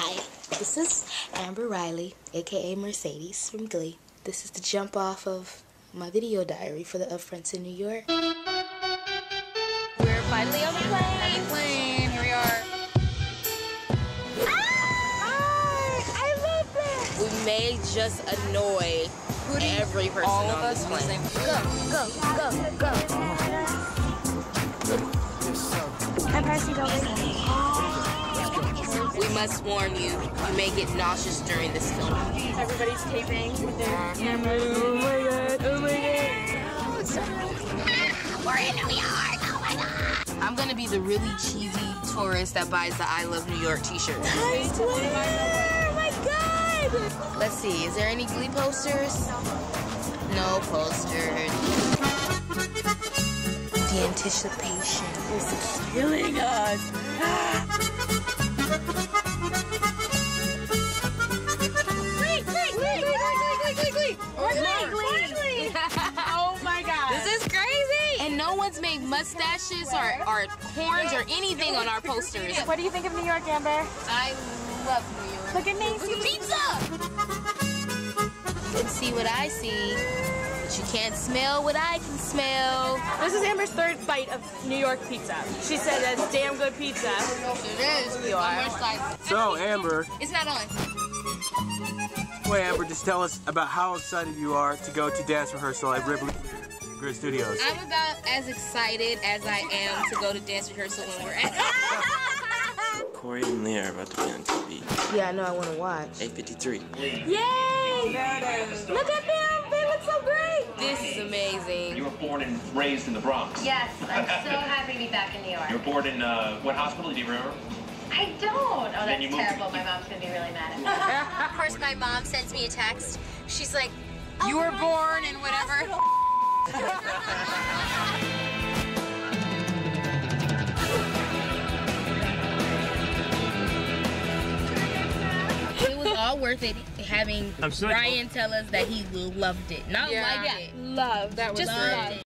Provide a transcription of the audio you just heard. Hi, this is Amber Riley, aka Mercedes from Glee. This is the jump off of my video diary for the Upfronts in New York. We're finally on the plane. Here we are. I love this. We may just annoy every person on this plane. Go. I'm Percy, don't listen. We must warn you, you may get nauseous during this film. Everybody's taping with their cameras. Oh my god. What's up? We're in New York, oh my god. I'm gonna be the really cheesy tourist that buys the I Love New York t-shirt. I swear, oh my god. Let's see, is there any Glee posters? No posters. The anticipation is killing us. Oh my god. This is crazy. And no one's made mustaches or horns or anything on our posters. What do you think of New York, Amber? I love New York. Look at me. Look at pizza. You can see what I see, but you can't smell what I can smell. This is Amber's third bite of New York pizza. She said that's damn good pizza. It is. You are. So, Amber. It's not on. Wait, Amber, just tell us about how excited you are to go to dance rehearsal at Rivoli Grid Studios. I'm about as excited as I am to go to dance rehearsal when we're at. Corey and Leah are about to be on TV. Yeah, I know. I want to watch. 8:53. Yay! Look at them. They look so great. This is amazing. You were born and raised in the Bronx. Yes, I'm so happy to be back in New York. You were born in what hospital? Do you remember? I don't. Oh, that's terrible. My mom's going to be really mad at me. First, my mom sends me a text. She's like, you were born in whatever. It was all worth it having Ryan tell us that he loved it. Not liked it. Loved. That was just loved it.